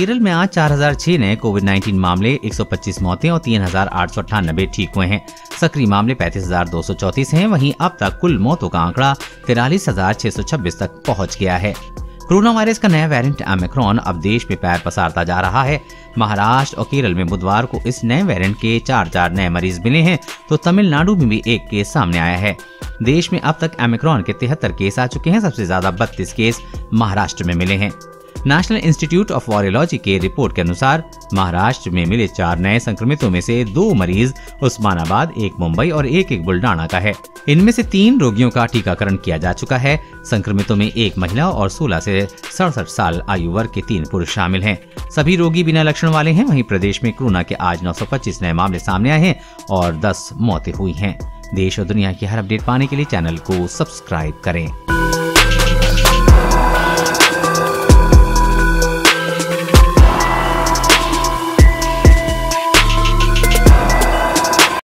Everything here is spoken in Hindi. केरल में आज 4006 नए कोविड-19 मामले, 125 मौतें और 3898 ठीक हुए हैं। सक्रिय मामले 35,234 हैं। वहीं अब तक कुल मौतों का आंकड़ा 43,626 तक पहुंच गया है। कोरोना वायरस का नया वेरिएंट एमेक्रॉन अब देश में पैर पसारता जा रहा है। महाराष्ट्र और केरल में बुधवार को इस नए वेरिएंट के 4 नए मरीज मिले हैं, तो तमिलनाडु में भी एक केस सामने आया है। देश में अब तक एमेक्रॉन के 73 केस आ चुके हैं। सबसे ज्यादा 32 केस महाराष्ट्र में मिले हैं। नेशनल इंस्टीट्यूट ऑफ वायरोलॉजी के रिपोर्ट के अनुसार महाराष्ट्र में मिले 4 नए संक्रमितों में से 2 मरीज उस्मानाबाद, 1 मुंबई और एक बुलढाणा का है। इनमें से 3 रोगियों का टीकाकरण किया जा चुका है। संक्रमितों में 1 महिला और 16 से 67 साल आयु वर्ग के 3 पुरुष शामिल हैं। सभी रोगी बिना लक्षण वाले हैं। वहीं प्रदेश में कोरोना के आज 925 नए मामले सामने आए हैं और 10 मौतें हुई हैं। देश और दुनिया की हर अपडेट पाने के लिए चैनल को सब्सक्राइब करें।